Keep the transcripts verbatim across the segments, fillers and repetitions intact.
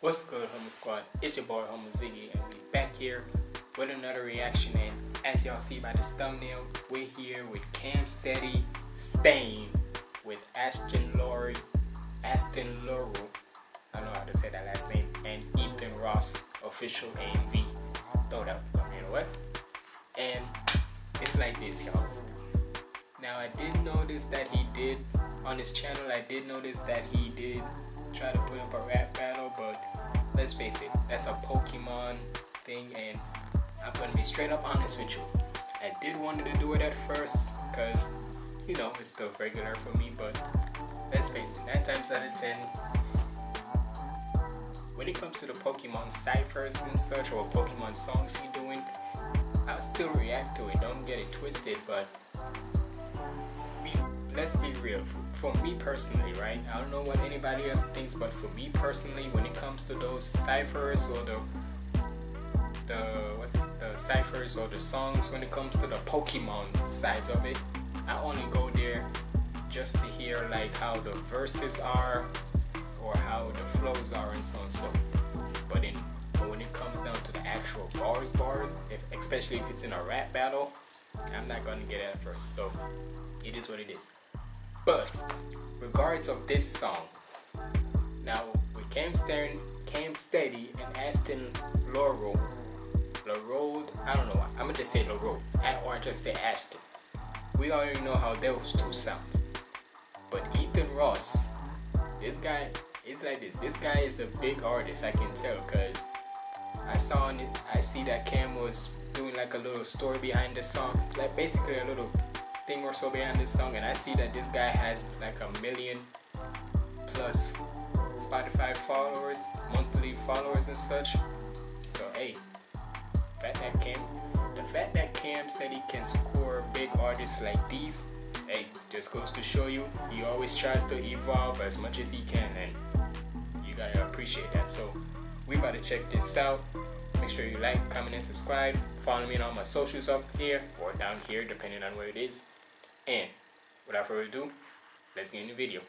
What's good, Humble Squad? It's your boy Humble Ziggy, and we back here with another reaction. And as y'all see by this thumbnail, we're here with Cam Steady, STAIN, with Ashtin Larold, Ashtin Larold, I don't know how to say that last name, and Ethan Ross, official A M V. Throw that one, you know what? And it's like this, y'all. Now I did notice that he did on his channel. I did notice that he did try to put up a rap battle, but let's face it, that's a Pokemon thing, and I'm gonna be straight up honest with you. I did wanted to do it at first, cause you know it's still regular for me, but let's face it, nine times out of ten, when it comes to the Pokemon ciphers and such, or Pokemon songs he doing, I'll still react to it. Don't get it twisted, but let's be real, for me personally, right? I don't know what anybody else thinks, but for me personally, when it comes to those ciphers or the the what's it, the ciphers or the songs, when it comes to the Pokemon sides of it, I only go there just to hear like how the verses are or how the flows are and so on and so. But in but when it comes down to the actual bars, bars, if, especially if it's in a rap battle, I'm not gonna get it at first. So it is what it is. But regards of this song, now with Cam Steady, Cam Steady and Ashtin Larold, Larold, I don't know. I'm gonna just say Larold, or just say Ashtin. We already know how those two sound. But Ethan Ross, this guy is like this. This guy is a big artist, I can tell, cause I saw on it. I see that Cam was doing like a little story behind the song, like basically a little thing or so behind this song, and I see that this guy has like a million plus Spotify followers, monthly followers and such. So hey, the fact that Cam, the fact that Cam said he can score big artists like these, hey, just goes to show you he always tries to evolve as much as he can, and you gotta appreciate that. So we about to check this out. Make sure you like, comment, and subscribe. Follow me on all my socials up here or down here, depending on where it is. And without further ado, let's get in the video.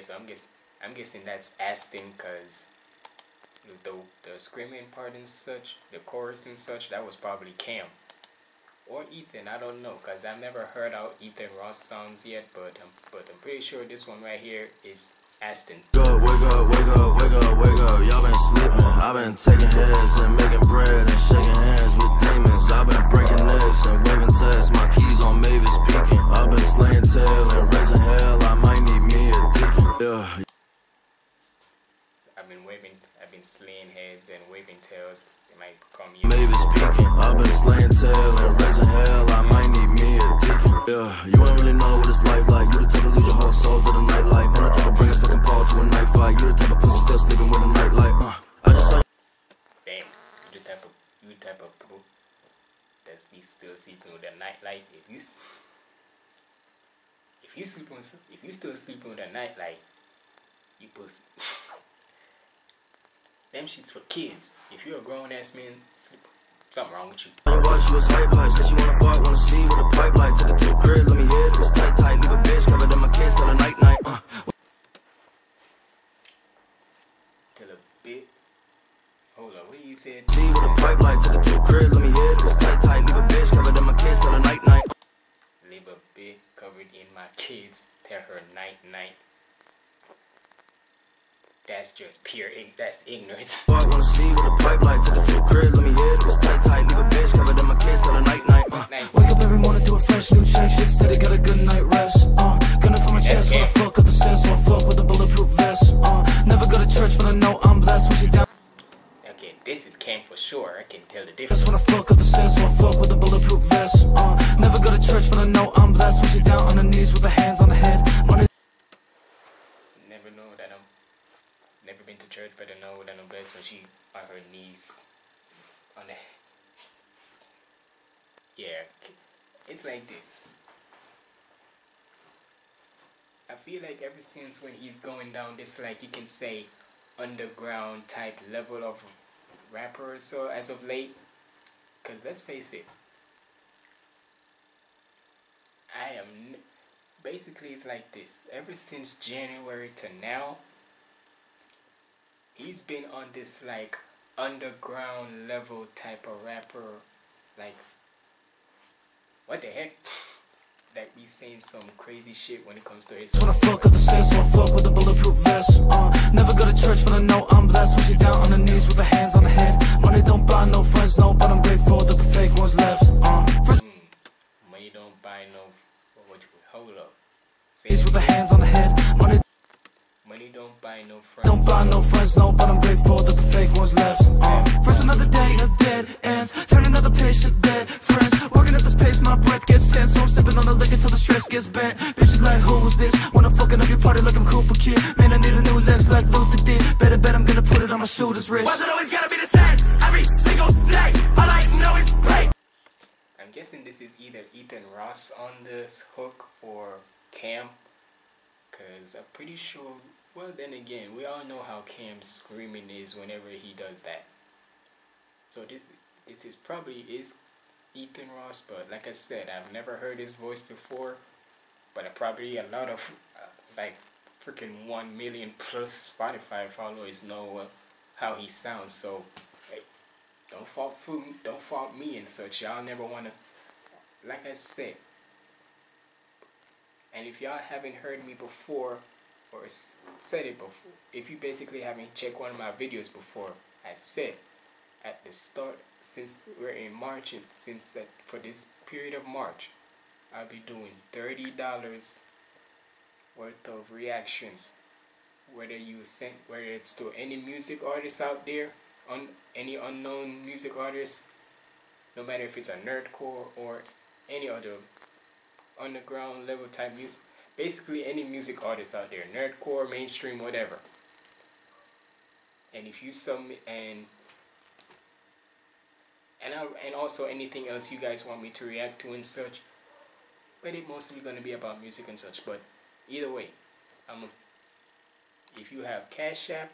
So I'm guess I'm guessing that's Ashtin, cause the the screaming part and such, the chorus and such, that was probably Cam or Ethan. I don't know, cause I've never heard out Ethan Ross songs yet, but I'm, but I'm pretty sure this one right here is Ashtin. Wake up, wake up, wake up, wake up, wake up. Y'all been sleeping. I've been taking heads and making bread and shaking hands with demons. I've been breaking necks and waving tests. My keys on Mavis Peak. I've been slaying tail and raising hell. I might need me a deacon. Yeah. I've been waving, I've been slaying heads and waving tails. They might call me Mavis Peak. I've been slaying tail and raising hell. I might need me a deacon. Yeah, you don't really know what it's life like. You the type to lose your whole soul to the nightlife. And I type to bring a fucking ball to a night fight. You the type of pussy still sleeping with a nightlight. Uh, I just saw. Damn, you the type of you the type of people that's be still sleeping with a nightlight. If you. If you sleep on, if you still sleeping with a nightlight, you pussy. Them shit's for kids. If you're a grown ass man, sleep. Something wrong with you. I watch you as hype life. Said you wanna fuck, wanna see with a pipeline. Took it to the crib, let me hit. It was tight, tight. Leave a bitch covered in my kids till the night, night. Uh. Till a bit. Hold on, what you said? See with a pipeline. Took it to the crib, let me hit. It was tight, tight. Leave a bitch covered in my kids till the night, night. Leave a bitch covered in my kids, tell her night night. That's just pure ig that's ignorance. I wanna see with a pipeline, took it to the crib, let me hear it was tight tight, leave a bitch covered in my kids till the night night. Uh, night. Wake up every morning, do a fresh new change, shit steady, got a good night rest. Uh, gonna find my chest when I fuck up the sense, so I fuck with a bulletproof vest. Uh, never go to church, but I know I'm blessed when she this is Cam for sure. I can tell the difference. That's when I fuck up the sense, when I fuck with a bulletproof vest. Uh, never go to church, but I know I'm blessed. When she down on her knees with her hands on her head. Money. Never know that I'm. Never been to church, but I know that I'm blessed when she on her knees. On the. Yeah, it's like this. I feel like ever since when he's going down this, like, you can say, underground type level of rapper or so as of late, because let's face it, I am, n basically it's like this, ever since January to now, he's been on this, like, underground level type of rapper, like, what the heck? Like, be saying some crazy shit when it comes to his. When I fuck up the sense, when I fuck with a bulletproof vest. Uh, never go to church, but I know I'm blessed. When she down on her knees with her hands on her head. Money don't buy no friends, no, but I'm grateful that the fake ones left. Uh, first mm, money don't buy no. What you hold up? Say with her hands on her head. Money. Money don't buy no friends. Don't buy no friends, no, but I'm grateful that the fake ones left. Uh, first another day of dead ends. Turn another patient dead friends. Working at this pace, my breath gets tense. So I'm sipping on the liquor till the stress gets bent. Bitches like, who's this? When I'm fucking up your party like I'm Cooper Kid. Man, I need a new lens like Luther did. Better bet I'm gonna put it on my shooter's wrist. Why's it always gotta be the same? Every single day, all I know is break. I'm guessing this is either Ethan Ross on this hook or Cam. Cause I'm pretty sure. Well, then again, we all know how Cam's screaming is whenever he does that. So this this is probably is Ethan Ross, but like I said, I've never heard his voice before. But probably a lot of uh, like freaking one million plus Spotify followers know uh, how he sounds. So hey, don't fault food, don't fault me and such. Y'all never wanna, like I said. And if y'all haven't heard me before. Or said it before. If you basically haven't checked one of my videos before, I said at the start, since we're in March, and since that for this period of March, I'll be doing thirty dollars worth of reactions. Whether you send, whether it's to any music artist out there, on any unknown music artist, no matter if it's a nerdcore or any other underground level type music. Basically any music artist out there, nerdcore, mainstream, whatever. And if you submit and and I, and also anything else you guys want me to react to and such, but it mostly gonna be about music and such. But either way, I'm a, if you have Cash App,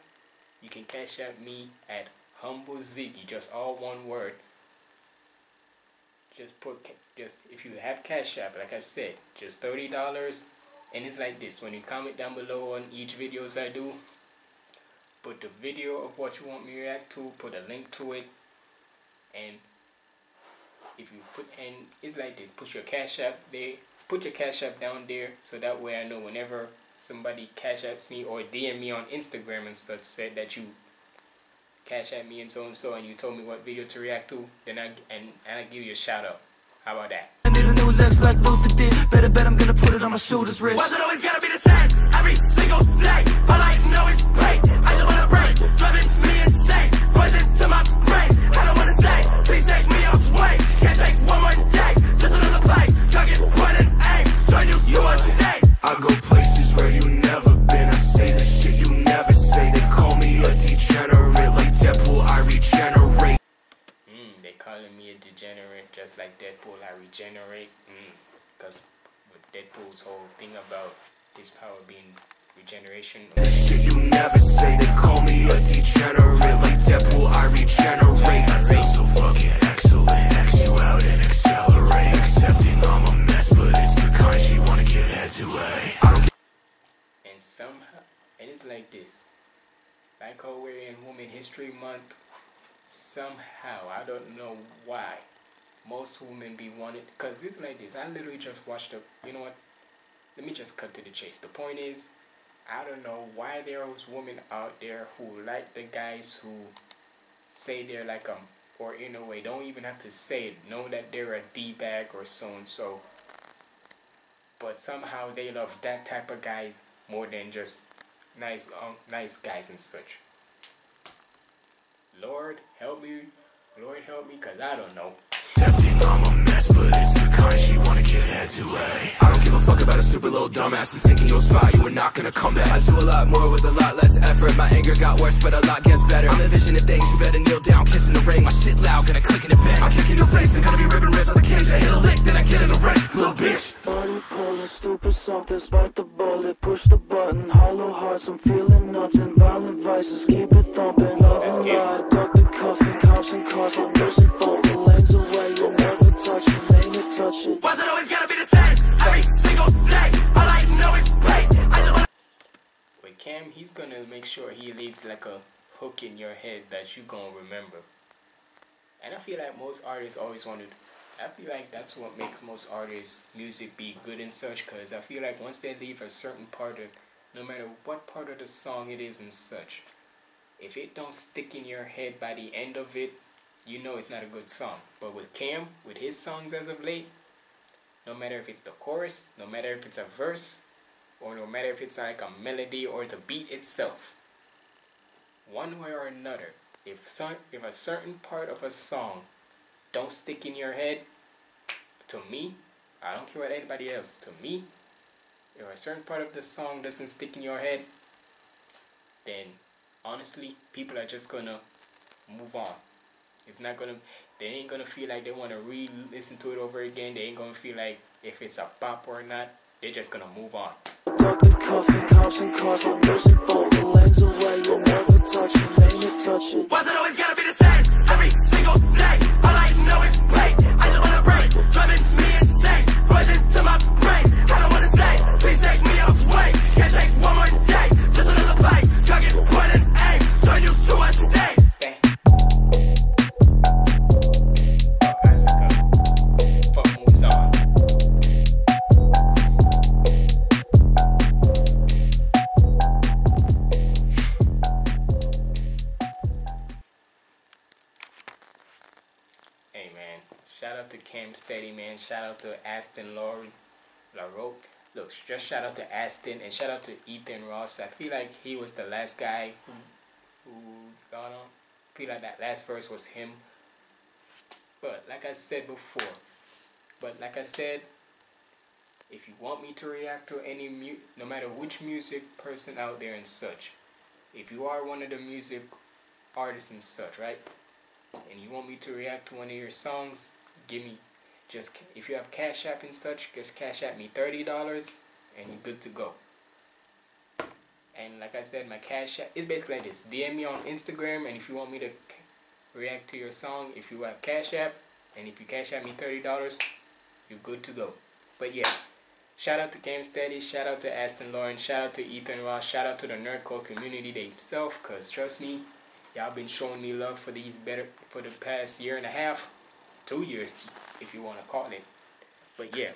you can Cash App me at Humble Ziggy, just all one word. Just put just if you have Cash App, like I said, just thirty dollars. And it's like this, when you comment down below on each videos I do, put the video of what you want me to react to, put a link to it, and if you put, and it's like this, put your Cash App there, put your Cash App down there, so that way I know whenever somebody Cash Apps me or D M me on Instagram and stuff, said that you Cash App me and so and so, and you told me what video to react to, then I, and, and I give you a shout out. How about that? I need a new lens like Luther did. Better bet I'm gonna put it on my shooter's wrist. Why's it always gotta be the same? Every single day, all I know is pace. I just wanna break, driving me insane. Poison to my brain, I don't wanna stay. Please take me away, can't take one more day. Just another play, target point and aim. Join you, you are today. I go places where you never been. I say the shit you never say. They call me a degenerate, like Deadpool, I regenerate. Calling me a degenerate, just like Deadpool, I regenerate. Because mm, with Deadpool's whole thing about this power being regeneration. Shit you never say, they call me a degenerate. Like Deadpool, I regenerate. I feel so fucking excellent. X you out and accelerate. Accepting I'm a mess, but it's the kind she wanna give head to a. And somehow, and it's like this. Like how we're in Women History Month. Somehow, I don't know why, most women be wanted, because it's like this, I literally just watched the, you know what, let me just cut to the chase. The point is, I don't know why there's women out there who like the guys who say they're like a, or in a way, don't even have to say it, know that they're a D-bag or so-and-so, but somehow they love that type of guys more than just nice, um, nice guys and such. Lord. Lord, help me. Lord, help me, because I don't know. I'm a mess, but it's the kind she want to give head to, eh? I don't give a fuck about a stupid little dumbass. I'm taking your spot, you are not going to come back. I do a lot more with a lot less effort. My anger got worse, but a lot gets better. I'm the vision of things, you better kneel down, kissing the ring. My shit loud, gonna click in the bang. I'm kicking your face, I'm gonna be ripping rips on the cage. I hit a lick, then I get in the wreck, little bitch. Body pulling, stupid something, spark the bullet, push the button. Hollow hearts, I'm feeling nothing. Violent vices, keep it thumping. Love a lie, duck the cuffing, cops and cars, I'm losing phone. The lanes away, you'll never touch it, ain't it touch it. Why's it always gotta be the same? Every single day, all I know is pace. I just wanna... Wait, Cam, he's gonna make sure he leaves like a hook in your head that you gonna remember. And I feel like most artists always wanted... I feel like that's what makes most artists' music be good and such, because I feel like once they leave a certain part of... No matter what part of the song it is and such, if it don't stick in your head by the end of it, you know it's not a good song. But with Cam, with his songs as of late, no matter if it's the chorus, no matter if it's a verse, or no matter if it's like a melody or the beat itself, one way or another, if some, if a certain part of a song don't stick in your head, to me, I don't care what anybody else, to me, if a certain part of the song doesn't stick in your head, then honestly, people are just gonna move on. It's not gonna, they ain't gonna feel like they wanna re-listen to it over again. They ain't gonna feel like if it's a pop or not, they're just gonna move on. Why's it always gotta be the same? Every single day, all I know is pace. I just wanna break, driving me insane. Poison to my brain, I don't wanna stay. Please take me away, can't take one more day. Just another fight, gotta get point and aim. Turn you to a stain. Stain. Shout out to Cam Steady, man. Shout out to Ashtin Larold. Look, just shout out to Ashtin and shout out to Ethan Ross. I feel like he was the last guy who, who got on. I feel like that last verse was him. But like I said before, but like I said, if you want me to react to any mu no matter which music person out there and such, if you are one of the music artists and such, right? And you want me to react to one of your songs, give me, just, if you have Cash App and such, just Cash App me thirty dollars, and you're good to go. And like I said, my Cash App is basically like this. D M me on Instagram, and if you want me to react to your song, if you have Cash App, and if you Cash App me thirty dollars, you're good to go. But yeah, shout out to Cam Steady, shout out to Ashtin Larold, shout out to Ethan Ross, shout out to the Nerdcore community themselves, because trust me, y'all been showing me love for these better for the past year and a half. Two years, if you want to call it. But yeah,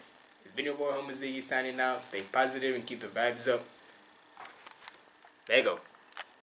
it's been your boy Humble Ziggy signing out. Stay positive and keep the vibes up. There you go.